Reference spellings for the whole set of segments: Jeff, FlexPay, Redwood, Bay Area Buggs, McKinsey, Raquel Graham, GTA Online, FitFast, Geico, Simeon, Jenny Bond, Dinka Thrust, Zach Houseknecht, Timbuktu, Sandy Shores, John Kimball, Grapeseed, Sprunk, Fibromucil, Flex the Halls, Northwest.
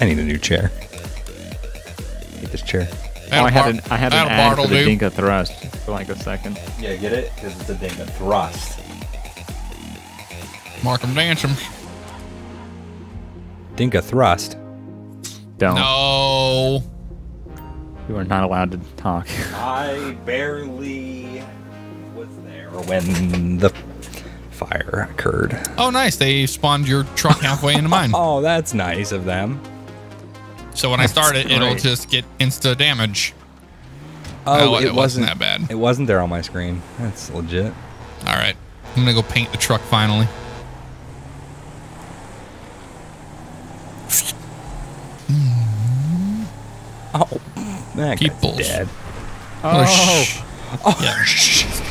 I need a new chair. Get this chair. I had an ad for the Dinka Thrust for like a second. Yeah, get it? Because it's a Dinka Thrust. Mark 'em, dance 'em. Dinka Thrust? Don't. No. You are not allowed to talk. I barely was there when the fire occurred. Oh, nice. They spawned your truck halfway into mine. Oh, that's nice of them. So when I start it, it'll just get insta damage. Oh, it wasn't that bad. It wasn't there on my screen. That's legit. All right. I'm going to go paint the truck finally. Oh, that guy's dead. Oh. Oh. Yeah.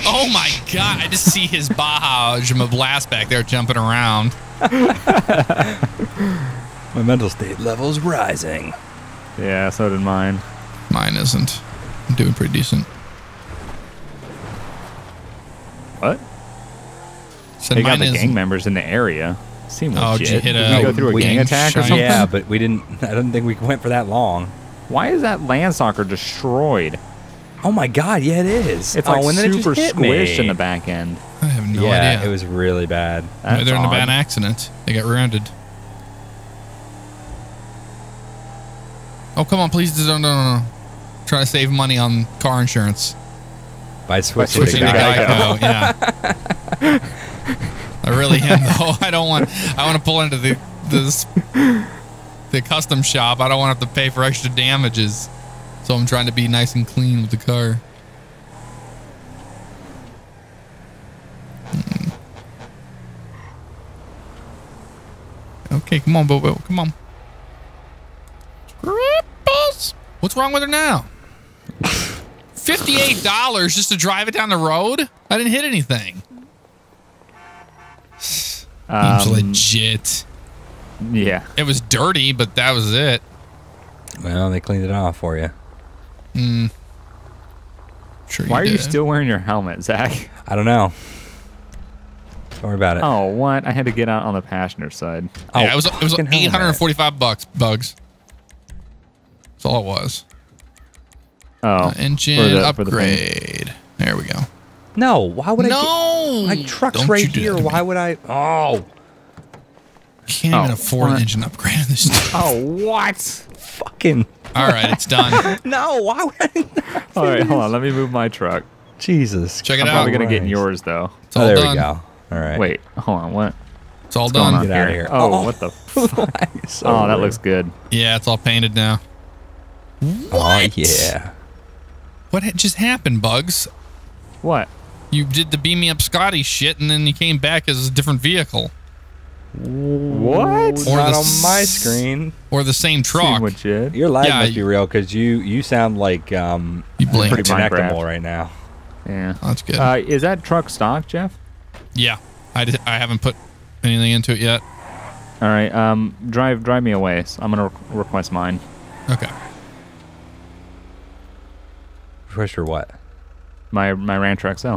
Oh, my God. I just see his Baja blast back there jumping around. My mental state level's rising. Yeah, so did mine. Mine isn't. I'm doing pretty decent. What? So they got the gang members in the area. Seemed legit. Did we go through a gang attack or something? Yeah, but we didn't. I don't think we went for that long. Why is that land soccer destroyed? Oh my God! Yeah, it is. It's like super squished in the back end. I have no idea. Yeah, it was really bad. They're in a bad accident. They got rear-ended. Oh, come on, please. No. Try to save money on car insurance. By switching to Geico. Yeah. I really am, though. I want to pull into the custom shop. I don't want to have to pay for extra damages. So I'm trying to be nice and clean with the car. Okay, come on, Bobo. Come on. What's wrong with her now? $58 just to drive it down the road? I didn't hit anything. It was legit. Yeah. It was dirty, but that was it. Well, they cleaned it off for you. Mm. Sure. Why are you still wearing your helmet, Zach? I don't know. Don't worry about it. Oh, what? I had to get out on the passenger side. Oh, yeah, it was $845 bugs. That's all it was. Oh, engine upgrade. There we go. No, why would I? No, my truck's right here. Why would I? Oh, can't even afford an engine upgrade on this. Oh, what? Fucking. All right, it's done. No, why would I? All right, hold on. Let me move my truck. Jesus, check it out. I'm probably gonna get in yours though. It's all done. There we go. All right. Wait, hold on. What? It's all done. Get out of here. Oh, what the fuck? Oh, that looks good. Yeah, it's all painted now. What? Oh, yeah. What just happened, Bugs? What? You did the beam me up Scotty shit, and then you came back as a different vehicle. What? Or not on my screen. Or the same truck. Your life must be real, because you sound like you pretty connectable right now. Yeah. Oh, that's good. Is that truck stock, Jeff? Yeah. I haven't put anything into it yet. All right. Drive me away. So I'm going to request mine. Okay. Request your what? My Rancher XL.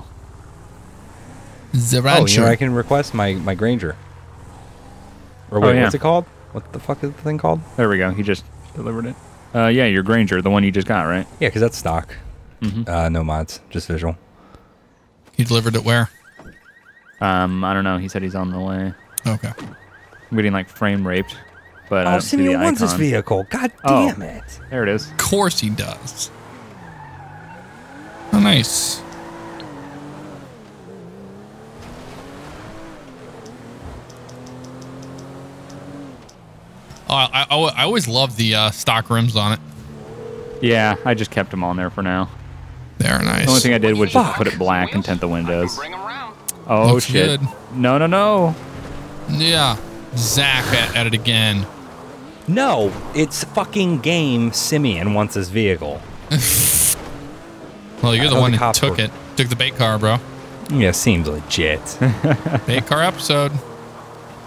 The Rancher. Oh, I can request my Granger. Or wait, what's it called? What the fuck is the thing called? There we go. He just delivered it. Yeah, your Granger, the one you just got, right? Yeah, because that's stock. Mm-hmm. No mods, just visual. He delivered it where? I don't know. He said he's on the way. Okay. I'm getting like frame raped, but I don't see the icon. Oh, Simeon wants this vehicle. God damn it! There it is. Of course he does. Oh, nice. Oh, I always love the stock rims on it. Yeah, I just kept them on there for now. They're nice. The only thing I did was just put it black and tint the windows. Oh, looks shit. Good. No. Yeah. Zach at it again. No, it's fucking game. Simeon wants his vehicle. Well, you're the one who took it. Took the bait car, bro. Yeah, seems legit. Bait car episode.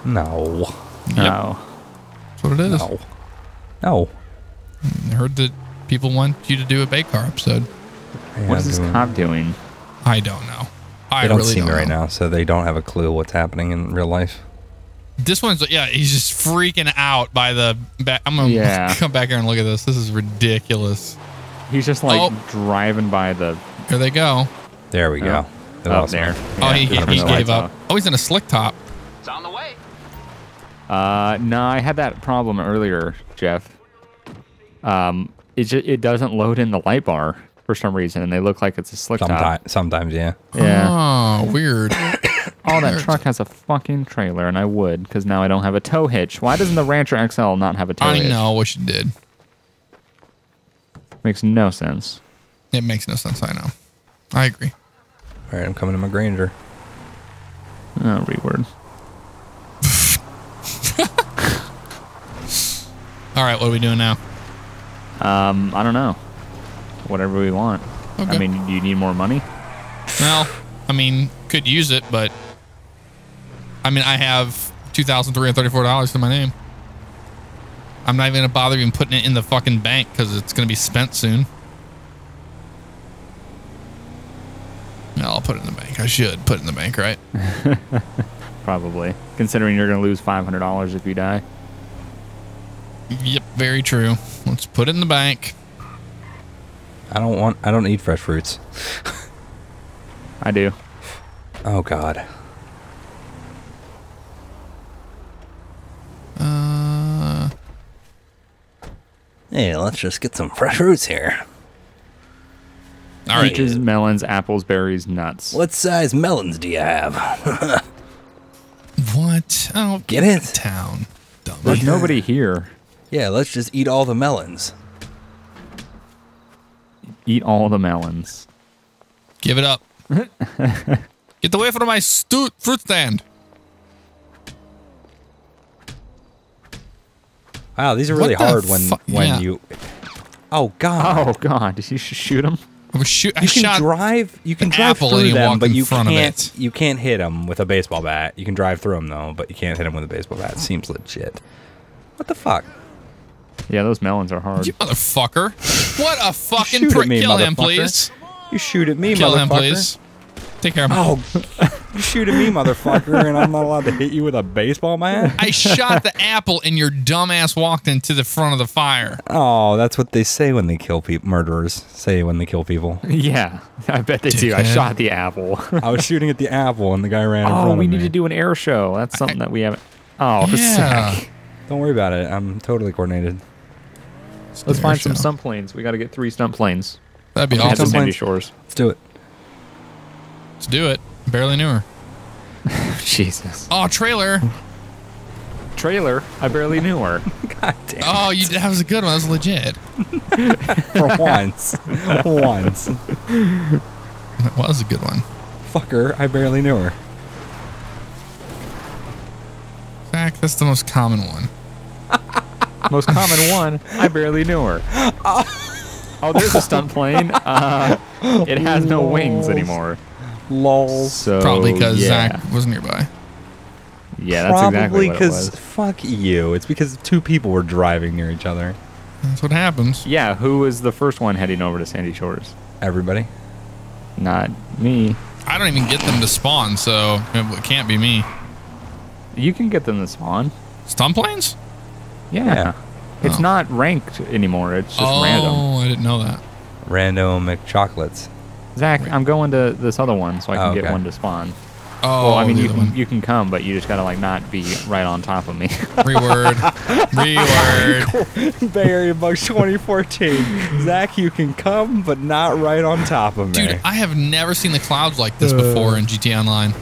No. Yep. No. That's what it is. No. I heard that people want you to do a bait car episode. What is this cop doing? I don't know. I really don't know. They don't see me right now, so they don't have a clue what's happening in real life. This one's, yeah, he's just freaking out by the back. I'm going to come back here and look at this. This is ridiculous. He's just like driving by the... There they go. There we go. Up there. Oh, yeah, he gave up. Oh, he's in a slick top. It's on the way. No, I had that problem earlier, Jeff. It doesn't load in the light bar for some reason, and they look like it's a slick top. Sometimes, yeah. Yeah. Oh, weird. Oh, that truck has a fucking trailer, and I would, because now I don't have a tow hitch. Why doesn't the Rancher XL not have a tow hitch? I know, wish it did. Makes no sense. It makes no sense, I know. I agree. All right, I'm coming to my Granger. Oh, reword. All right, what are we doing now? I don't know. Whatever we want. Okay. I mean, do you need more money? Well, I mean, could use it, but I mean, I have $2,334 to my name. I'm not even gonna bother even putting it in the fucking bank because it's gonna be spent soon. No, I'll put it in the bank. I should put it in the bank, right? Probably, considering you're gonna lose $500 if you die. Yep, very true. Let's put it in the bank. I don't need fresh fruits. I do. Oh, God. Hey, let's just get some fresh fruits here. All right. Peaches, melons, apples, berries, nuts. What size melons do you have? What? Oh, get it. Town. Dumb. There's nobody here. Yeah, let's just eat all the melons. Eat all the melons. Give it up. Get away from my fruit stand. Wow, these are really hard when you... Oh, God. Oh, God. Did you shoot them? You can drive through them, but you can't hit them with a baseball bat. You can drive through them, though, but you can't hit them with a baseball bat. It seems legit. What the fuck? Yeah, those melons are hard. You motherfucker. What a fucking prick. Kill him, please. You shoot at me, motherfucker. Kill him, please. Take care of him. Oh, you shoot at me, motherfucker, and I'm not allowed to hit you with a baseball bat? I shot the apple, and your dumbass walked into the front of the fire. Oh, that's what they say when they kill people. Murderers say when they kill people. Yeah, I bet they do. I shot the apple. I was shooting at the apple, and the guy ran in front of me. Oh, we need to do an air show. That's something that we haven't... Oh, yeah. Sick. Don't worry about it. I'm totally coordinated. Let's find some stunt planes. We got to get 3 stunt planes. That'd be awesome. Sandy Shores. Let's do it. Let's do it. Barely knew her. Jesus. Oh, trailer. Trailer. I barely knew her. God damn. Oh, you, that was a good one. That was legit. For once. Once. That was a good one. Fucker. I barely knew her. In fact, that's the most common one. Most common one. I barely knew her. Oh, there's a stunt plane. It has no wings anymore. Lol. So, probably because Zach was nearby. Yeah, that's exactly what it was. Probably because, fuck you. It's because 2 people were driving near each other. That's what happens. Yeah, who was the first one heading over to Sandy Shores? Everybody. Not me. I don't even get them to spawn, so it can't be me. You can get them to spawn. Stunt planes? Yeah. It's not ranked anymore. It's just random. Oh, I didn't know that. Random McChocolates. Zach, I'm going to this other one so I can get one to spawn. Oh, well, I mean, you can come, but you just gotta like not be right on top of me. Reword. Reword. Bay Area Bucks 2014. Zach, you can come, but not right on top of me. Dude, I have never seen the clouds like this before in GTA Online.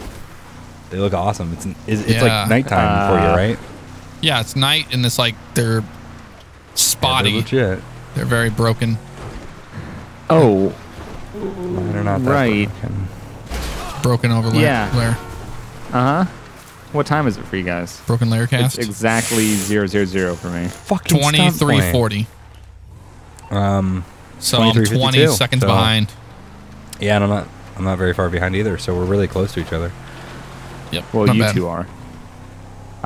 They look awesome. It's like nighttime for you, right? Yeah, it's night, and it's like they're spotty. Yeah, they're legit. They're very broken. Oh. They're not that broken over layer. Yeah. What time is it for you guys? Broken layer cast? It's exactly 000 for me. Fucking 23:40. 20 seconds behind. Yeah, and I'm not very far behind either, so we're really close to each other. Yep. Well, you 2 are. You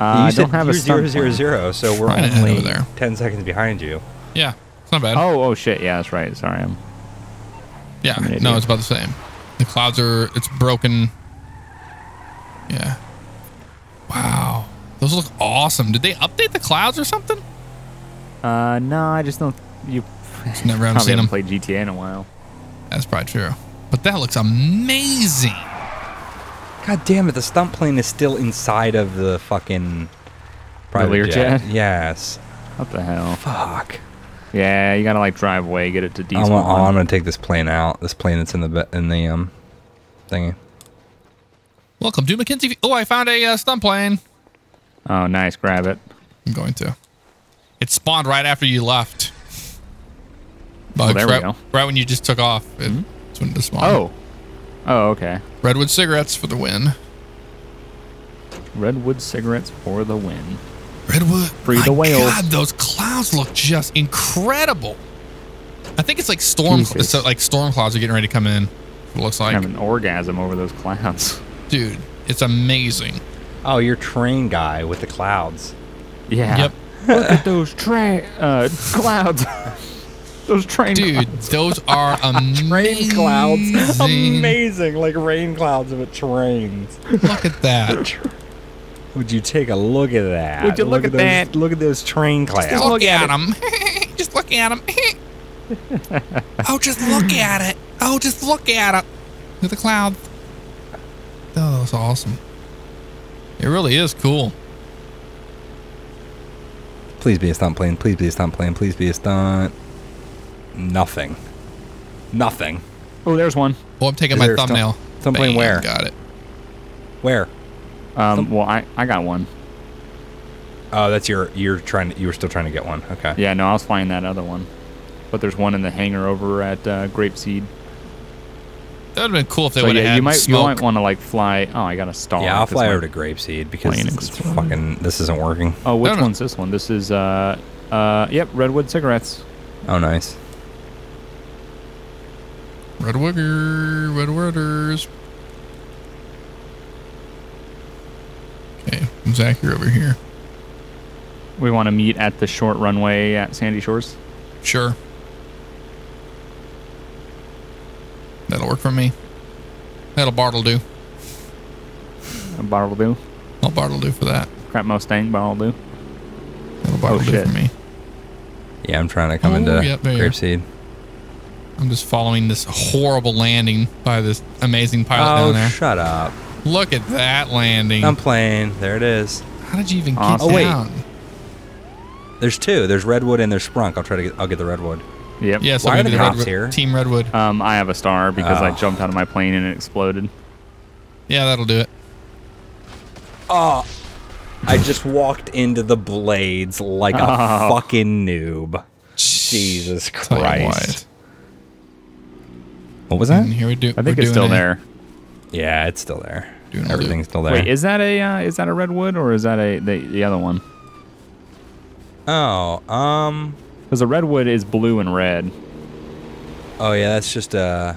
said I don't have a 000, so we're only 10 seconds behind you. Yeah, it's not bad. Oh, shit. Yeah, that's right. Sorry, yeah, no, it's about the same. The clouds are... It's broken. Yeah. Wow. Those look awesome. Did they update the clouds or something? No, I just don't. You just never haven't seen them. Played GTA in a while. That's probably true. But that looks amazing. God damn it! The stunt plane is still inside of the fucking private jet. Yes. What the hell? Fuck. Yeah, you gotta like drive away, get it to diesel. I'm gonna take this plane out. This plane that's in the thingy. Welcome to McKinsey. Oh, I found a stunt plane. Oh, nice. Grab it. I'm going to. It spawned right after you left. Bugs, oh, there we go. Right when you just took off. It's when it spawned. Oh. Oh, okay. Redwood cigarettes for the win. Redwood cigarettes for the win. Redwood. Free the whales. God, those clouds look just incredible. I think it's like storm. It's like storm clouds are getting ready to come in. It looks like. I have an orgasm over those clouds. Dude, it's amazing. Oh, you're train guy with the clouds. Yeah. Yep. Look at those train clouds. Those train clouds. Dude, those are amazing. Train clouds. Amazing. Like rain clouds of a train. Look at that. Would you take a look at that? Would you look at that? Look at those train clouds. Just look at them. Just look at them. Oh, just look at it. Oh, just look at it. Look at the clouds. Oh, that's awesome. It really is cool. Please be a stunt plane. Please be a stunt plane. Please be a stunt. Nothing. Nothing. Oh, there's one. Oh, I'm taking my thumbnail. Stunt plane where? Got it. Where? Well, I got one. Oh, that's your. You were still trying to get one. Okay. Yeah. No, I was flying that other one, but there's one in the hangar over at Grapeseed. That would have been cool if they would have had smoke. You might want to like fly. Oh, I got a star. Yeah, I'll fly over to Grapeseed because this isn't working. Oh, which one's this one? This is yep, Redwood cigarettes. Oh, nice. Redwooders. Okay, Zach, you're over here. We want to meet at the short runway at Sandy Shores. Sure. That'll work for me. That'll bartle do. A bartle do? I'll bartle do for that. Crap Mustang, bartle do. That'll bartle do for me. Yeah, I'm trying to come into Grapeseed. I'm just following this horrible landing by this amazing pilot down there. Oh, shut up. Look at that landing. I'm playing. There it is. How did you even get down? Wait. There's two. There's Redwood and there's Sprunk. I'll get the Redwood. Yep. Yeah, so why are the cops here? Team Redwood. I have a star because I jumped out of my plane and it exploded. Yeah, that'll do it. Oh, I just walked into the blades like a fucking noob. Jesus Christ. What was that? Here we do. I think it's still there. Yeah, it's still there. Everything's still there. Wait, is that a Redwood or is that the other one? Oh, because the Redwood is blue and red. Oh yeah, that's just that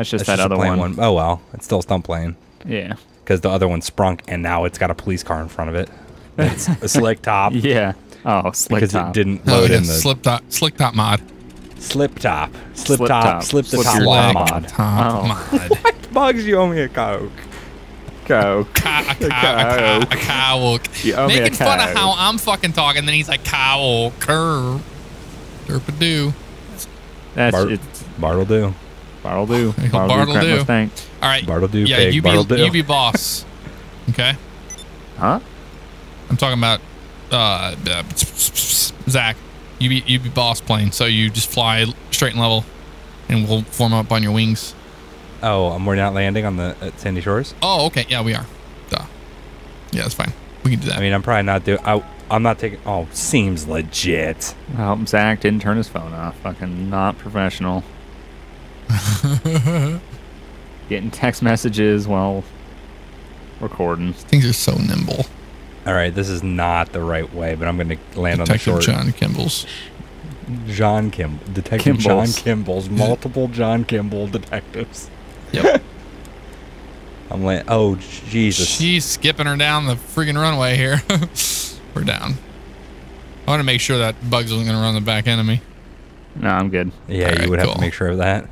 other one. Oh well, it's still a stunt plane. Yeah. Because the other one sprunk, and now it's got a police car in front of it. It's a slick top. Yeah. Oh, slick top. Because it didn't load in the slick top mod. Slip top. Slip top. Slip the top mod. What? Bugs, you owe me a Coke. Coke. Making fun of how I'm fucking talking, then he's like Coke. Derpadoo. Bartledo. Bartledo. Bartledo. All right. Bartledo. Yeah, you be boss. Okay. Huh? I'm talking about Zach. You be boss plane. So you just fly straight and level, and we'll form up on your wings. Oh, we're not landing on the at Sandy Shores. Oh, okay. Yeah, we are. Duh. Yeah, that's fine. We can do that. I mean, I'm probably not doing. I'm not taking... Oh, seems legit. Well, Zach didn't turn his phone off. Fucking not professional. Getting text messages while recording. Things are so nimble. All right, this is not the right way, but I'm going to land Detective on the short... John Kimball's. John Kimball. Detective Kimball's. John Kimball's. Multiple John Kimball detectives. Yep. I'm landing... Oh, Jesus. She's skipping her down the friggin' runway here. We're down. I want to make sure that Bugs isn't going to run the back end of me. No, I'm good. Yeah, right, you would have to make sure of that.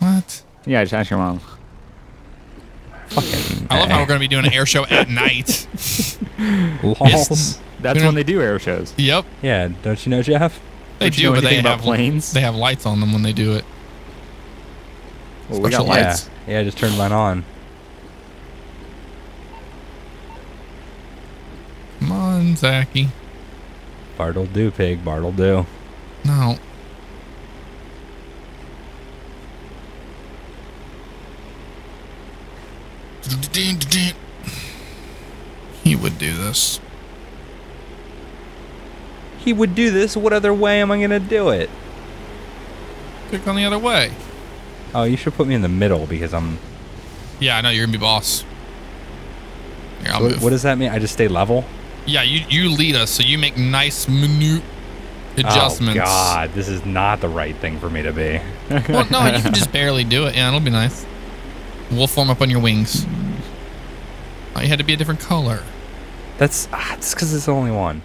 What? Yeah, just ask your mom. Fucking I love how we're going to be doing an air show at night. Yes. That's when they do air shows. Yep. Yeah, don't you know, Jeff? They do, but they have planes. They have lights on them when they do it. Well, we got lights. Yeah. Yeah, I just turned mine on. Come on, Zachy. Bartle do, pig. Bartle do. No. He would do this. He would do this? What other way am I going to do it? Click on the other way. Oh, you should put me in the middle because I'm... Yeah, I know. You're going to be boss. Here, I'll move. What does that mean? I just stay level? Yeah, you lead us, so you make nice, minute adjustments. Oh, God. This is not the right thing for me to be. Well, no, you can just barely do it. Yeah, it'll be nice. We'll form up on your wings. Oh, you had to be a different color. That's because it's the only one.